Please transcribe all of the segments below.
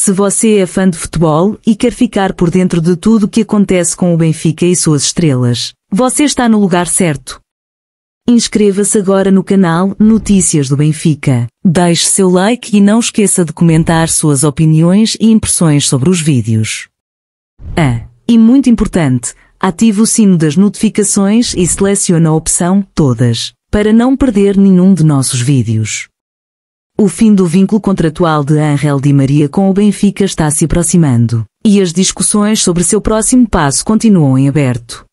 Se você é fã de futebol e quer ficar por dentro de tudo o que acontece com o Benfica e suas estrelas, você está no lugar certo. Inscreva-se agora no canal Notícias do Benfica. Deixe seu like e não esqueça de comentar suas opiniões e impressões sobre os vídeos. E muito importante, ative o sino das notificações e selecione a opção Todas, para não perder nenhum de nossos vídeos. O fim do vínculo contratual de Angel Di Maria com o Benfica está se aproximando, e as discussões sobre seu próximo passo continuam em aberto.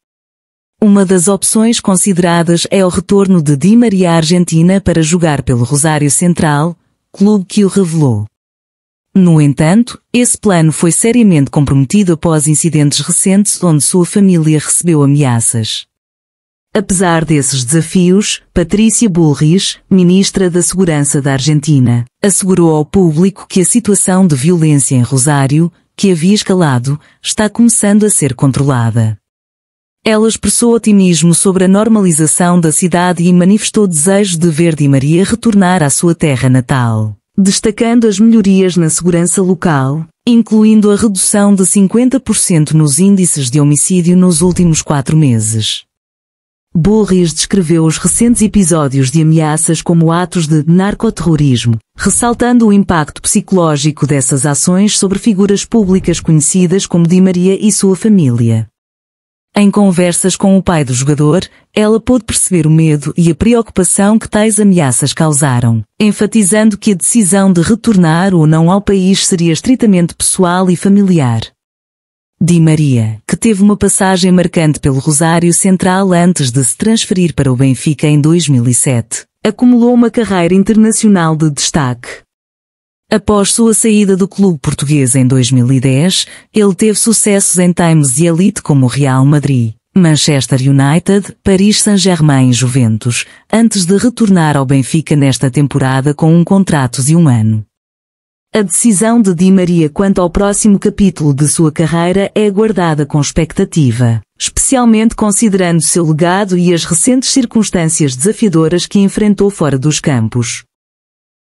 Uma das opções consideradas é o retorno de Di Maria à Argentina para jogar pelo Rosário Central, clube que o revelou. No entanto, esse plano foi seriamente comprometido após incidentes recentes onde sua família recebeu ameaças. Apesar desses desafios, Patrícia Bullrich, ministra da Segurança da Argentina, assegurou ao público que a situação de violência em Rosário, que havia escalado, está começando a ser controlada. Ela expressou otimismo sobre a normalização da cidade e manifestou desejo de ver Di Maria retornar à sua terra natal, destacando as melhorias na segurança local, incluindo a redução de 50% nos índices de homicídio nos últimos 4 meses. Bullrich descreveu os recentes episódios de ameaças como atos de narcoterrorismo, ressaltando o impacto psicológico dessas ações sobre figuras públicas conhecidas como Di Maria e sua família. Em conversas com o pai do jogador, ela pôde perceber o medo e a preocupação que tais ameaças causaram, enfatizando que a decisão de retornar ou não ao país seria estritamente pessoal e familiar. Di Maria, que teve uma passagem marcante pelo Rosário Central antes de se transferir para o Benfica em 2007, acumulou uma carreira internacional de destaque. Após sua saída do clube português em 2010, ele teve sucessos em times de elite como Real Madrid, Manchester United, Paris Saint-Germain e Juventus, antes de retornar ao Benfica nesta temporada com um contrato de 1 ano. A decisão de Di Maria quanto ao próximo capítulo de sua carreira é aguardada com expectativa, especialmente considerando seu legado e as recentes circunstâncias desafiadoras que enfrentou fora dos campos.